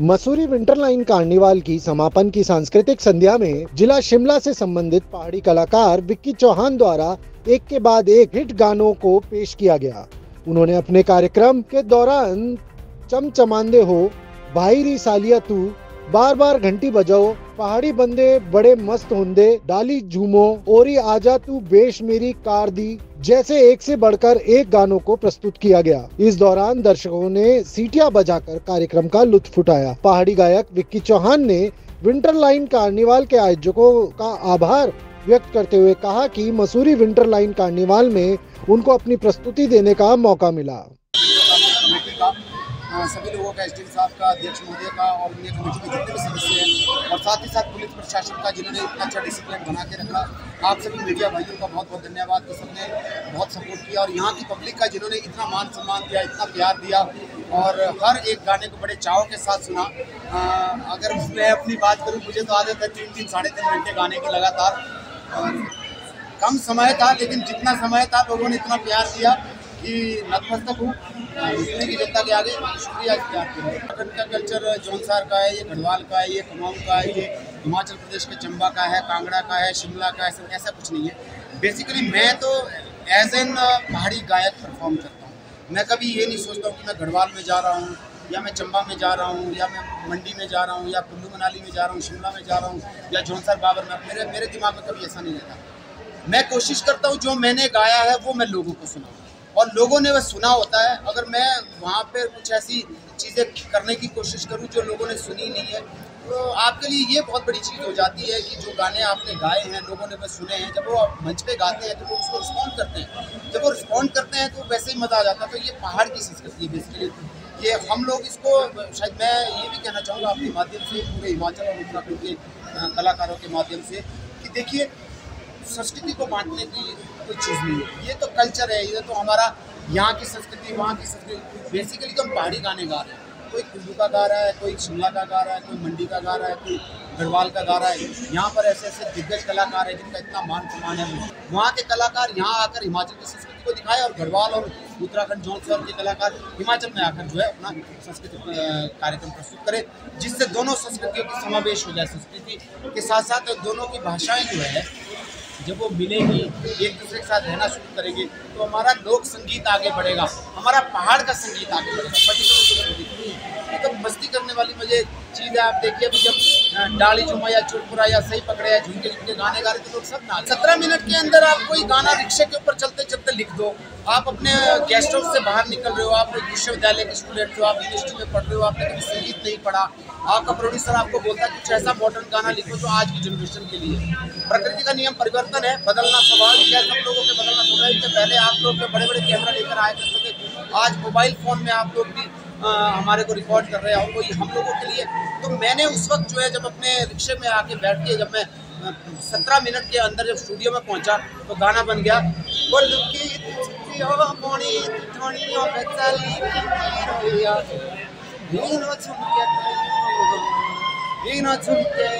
Mussoorie winter line carnival की समापन की सांस्कृतिक संध्या में जिला शिमला से संबंधित पहाड़ी कलाकार विक्की चौहान द्वारा एक के बाद एक हिट गानों को पेश किया गया। उन्होंने अपने कार्यक्रम के दौरान चमचमांदे हो, भाई री सालिया तू, बार बार घंटी बजाओ, पहाड़ी बंदे बड़े मस्त होंदे, डाली झूमो, ओरी आजा तू बेश मेरी कार दी जैसे एक से बढ़कर एक गानों को प्रस्तुत किया गया। इस दौरान दर्शकों ने सीटियां बजाकर कार्यक्रम का लुत्फ उठाया। पहाड़ी गायक विक्की चौहान ने विंटर लाइन कार्निवाल के आयोजकों का आभार व्यक्त करते हुए कहा कि मसूरी विंटर लाइन कार्निवाल में उनको अपनी प्रस्तुति देने का मौका मिला। सभी लोगों का, एस डी एम साहब का, अध्यक्ष महोदय का और उनके कमेटी के जितने भी सदस्य हैं और साथ ही साथ पुलिस प्रशासन का, जिन्होंने इतना अच्छा डिसिप्लिन बना के रखा। आप सभी मीडिया भाइयों का बहुत बहुत धन्यवाद कि सबने बहुत सपोर्ट किया और यहाँ की पब्लिक का जिन्होंने इतना मान सम्मान दिया, इतना प्यार दिया और हर एक गाने को बड़े चाव के साथ सुना। अगर मैं अपनी बात करूँ, मुझे तो आदत है 3-3 साढ़े 3 घंटे गाने की लगातार। और कम समय था, लेकिन जितना समय था लोगों ने इतना प्यार दिया कि नतमस्तक हूँ की जनता के आगे। शुक्रिया। उत्तराखंड का कल्चर जौनसार का है, ये गढ़वाल का है, ये कुमाऊँ का है, ये हिमाचल प्रदेश के चंबा का है, कांगड़ा का है, शिमला का है, सब ऐसा कुछ नहीं है। बेसिकली मैं तो एज एन पहाड़ी गायक परफॉर्म करता हूँ। मैं कभी ये नहीं सोचता हूँ कि मैं गढ़वाल में जा रहा हूँ या मैं चंबा में जा रहा हूँ या मैं मंडी में जा रहा हूँ या कुल्लू मनाली में जा रहा हूँ, शिमला में जा रहा हूँ या जौनसार बाबर में। मेरे दिमाग में कभी ऐसा नहीं रहता। मैं कोशिश करता हूँ जो मैंने गाया है वो मैं लोगों को सुनाऊँ और लोगों ने वह सुना होता है। अगर मैं वहाँ पे कुछ ऐसी चीज़ें करने की कोशिश करूँ जो लोगों ने सुनी नहीं है तो आपके लिए ये बहुत बड़ी चीज़ हो जाती है कि जो गाने आपने गाए हैं लोगों ने वह सुने हैं। जब वो मंच पे गाते हैं तो वो उसको रिस्पॉन्ड करते हैं, जब वो रिस्पॉन्ड करते हैं तो वैसे ही मज़ा आ जाता है। तो ये पहाड़ की चीज़ करती है बेसिकली। ये हम लोग इसको शायद मैं ये भी कहना चाहूँगा आपके माध्यम से पूरे हिमाचल और उत्तराखंड के कलाकारों के माध्यम से कि देखिए, संस्कृति को बांटने की कोई चीज़ नहीं है। ये तो कल्चर है, ये तो हमारा यहाँ की संस्कृति, वहाँ की संस्कृति। बेसिकली तो हम पहाड़ी गाने गा रहे हैं। कोई कुल्लू का गा रहा है, कोई शिमला का गा रहा है, कोई मंडी का गा रहा है, कोई गढ़वाल का गा रहा है। यहाँ पर ऐसे ऐसे दिग्गज कलाकार हैं जिनका इतना मान सम्मान है। वहाँ के कलाकार यहाँ आकर हिमाचल की संस्कृति को दिखाए और गढ़वाल और उत्तराखंड जौनसार के कलाकार हिमाचल में आकर जो है अपना सांस्कृतिक कार्यक्रम प्रस्तुत करें, जिससे दोनों संस्कृतियों की समावेश हो जाए। संस्कृति के साथ साथ दोनों की भाषाएँ जो है जब वो मिलेंगी, एक दूसरे के साथ रहना शुरू करेंगे तो हमारा लोक संगीत आगे बढ़ेगा, हमारा पहाड़ का संगीत आगे बढ़ेगा। तो मस्ती करने वाली मुझे चीज़ है। आप देखिए अभी जब डाली झुमा या चुटपुरा या सही पकड़े या झुमके झुमके गाने गा रहे थे लोग सब ना। 17 मिनट के अंदर आप कोई गाना रिक्शे के ऊपर चलते चलते लिख दो। आप अपने गेस्ट हाउस से बाहर निकल रहे हो, आप एक विश्वविद्यालय के स्टूडेंट हो, आप यूनिवर्सिटी में पढ़ रहे हो, आपने कभी संगीत नहीं पढ़ा, आपका प्रोड्यूसर आपको बोलता है कुछ ऐसा मॉडर्न गाना लिखो जो आज की जनरेशन के लिए। प्रकृति का नियम परिवर्तन है, बदलना स्वाभाविक है, सब लोगों के बदलना स्वाभाविक है। पहले आप लोग बड़े बड़े कैमरा लेकर आए करते थे, आज मोबाइल फ़ोन में आप लोग भी हमारे को रिकॉर्ड कर रहे हैं और कोई हम लोगों के लिए। तो मैंने उस वक्त जो है जब अपने रिक्शे में आके बैठ के जब मैं 17 मिनट के अंदर जब स्टूडियो में पहुंचा तो गाना बन गया। और